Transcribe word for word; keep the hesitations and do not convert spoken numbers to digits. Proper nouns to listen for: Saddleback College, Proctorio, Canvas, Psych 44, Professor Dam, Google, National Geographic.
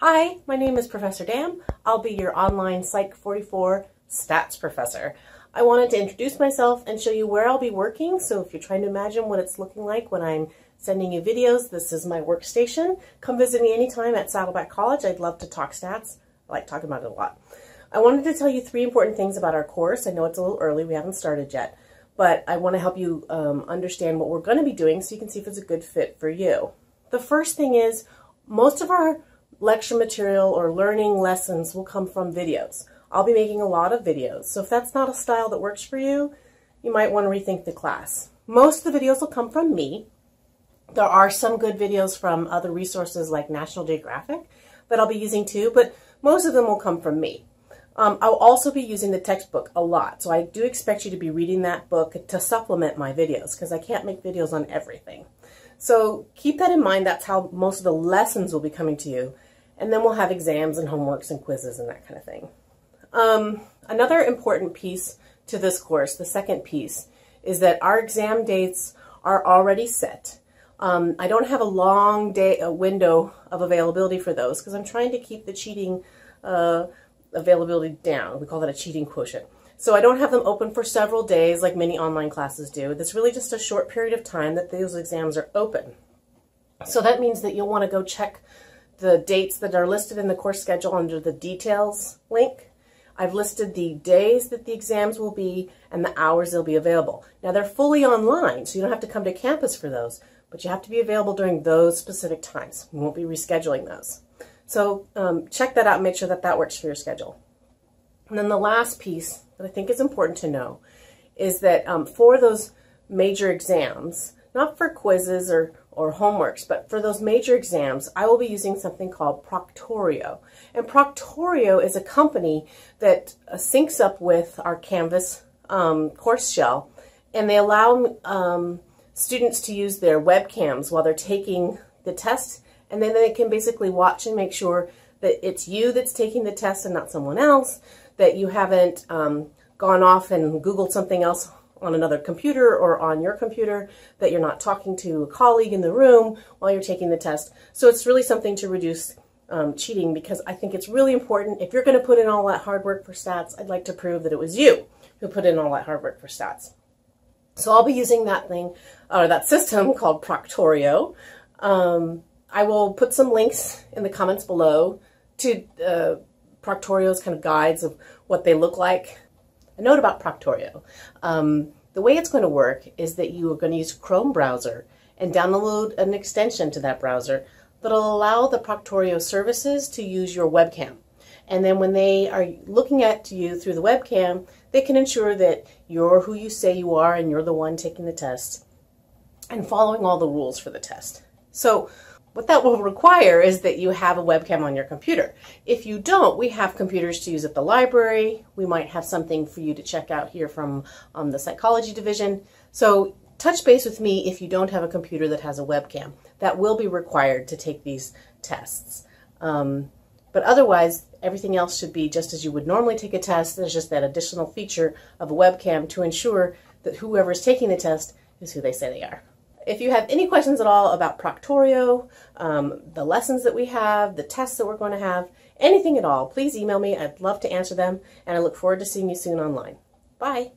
Hi, my name is Professor Dam. I'll be your online Psych forty-four stats professor. I wanted to introduce myself and show you where I'll be working, so if you're trying to imagine what it's looking like when I'm sending you videos, this is my workstation. Come visit me anytime at Saddleback College. I'd love to talk stats. I like talking about it a lot. I wanted to tell you three important things about our course. I know it's a little early, we haven't started yet, but I want to help you um, understand what we're going to be doing so you can see if it's a good fit for you. The first thing is, most of our lecture material or learning lessons will come from videos. I'll be making a lot of videos, so if that's not a style that works for you, you might want to rethink the class. Most of the videos will come from me. There are some good videos from other resources like National Geographic that I'll be using too, but most of them will come from me. Um, I'll also be using the textbook a lot, so I do expect you to be reading that book to supplement my videos, because I can't make videos on everything. So keep that in mind. That's how most of the lessons will be coming to you, and then we'll have exams and homeworks and quizzes and that kind of thing. Um, another important piece to this course, the second piece, is that our exam dates are already set. Um, I don't have a long day, a window of availability for those, because I'm trying to keep the cheating uh, availability down. We call that a cheating quotient. So I don't have them open for several days like many online classes do. It's really just a short period of time that those exams are open. So that means that you'll want to go check the dates that are listed in the course schedule under the details link. I've listed the days that the exams will be and the hours they'll be available. Now, they're fully online, so you don't have to come to campus for those, but you have to be available during those specific times. We won't be rescheduling those. So um, check that out and make sure that that works for your schedule. And then the last piece that I think is important to know is that um, for those major exams, not for quizzes or, or homeworks, but for those major exams, I will be using something called Proctorio. And Proctorio is a company that uh, syncs up with our Canvas um, course shell, and they allow um, students to use their webcams while they're taking the test, and then they can basically watch and make sure that it's you that's taking the test and not someone else, that you haven't um, gone off and Googled something else on another computer or on your computer, that you're not talking to a colleague in the room while you're taking the test. So it's really something to reduce um, cheating, because I think it's really important. If you're going to put in all that hard work for stats, I'd like to prove that it was you who put in all that hard work for stats. So I'll be using that thing, or that system called Proctorio. Um, I will put some links in the comments below to uh, Proctorio's kind of guides of what they look like. A note about Proctorio. Um, the way it's going to work is that you are going to use Chrome browser and download an extension to that browser that'll allow the Proctorio services to use your webcam. And then when they are looking at you through the webcam, they can ensure that you're who you say you are and you're the one taking the test and following all the rules for the test. So what that will require is that you have a webcam on your computer. If you don't, we have computers to use at the library. We might have something for you to check out here from um, the psychology division. So touch base with me if you don't have a computer that has a webcam. That will be required to take these tests. Um, but otherwise, everything else should be just as you would normally take a test. There's just that additional feature of a webcam to ensure that whoever's taking the test is who they say they are. If you have any questions at all about Proctorio, um, the lessons that we have, the tests that we're going to have, anything at all, please email me. I'd love to answer them, and I look forward to seeing you soon online. Bye!